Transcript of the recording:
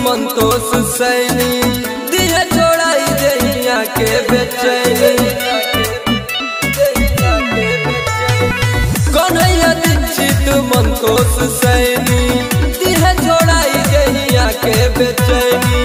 संतोष सैनी दिह छोड़ाई देहिया के बेचैनी कन्हैया दीक्षित संतोष सैनी दिह छोड़ाई देहिया के बेचैनी।